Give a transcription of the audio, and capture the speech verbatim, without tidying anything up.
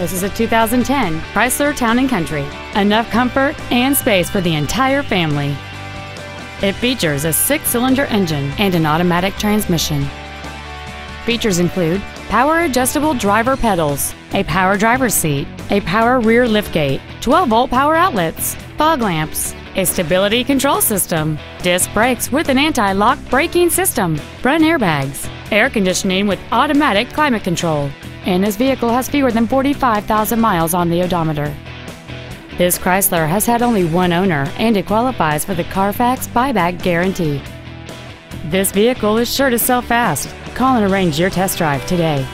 This is a two thousand ten Chrysler Town and Country. Enough comfort and space for the entire family. It features a six-cylinder engine and an automatic transmission. Features include power adjustable driver pedals, a power driver's seat, a power rear liftgate, twelve volt power outlets, fog lamps, a stability control system, disc brakes with an anti-lock braking system, front airbags, air conditioning with automatic climate control, and this vehicle has fewer than forty-five thousand miles on the odometer. This Chrysler has had only one owner, and it qualifies for the Carfax buyback guarantee. This vehicle is sure to sell fast. Call and arrange your test drive today.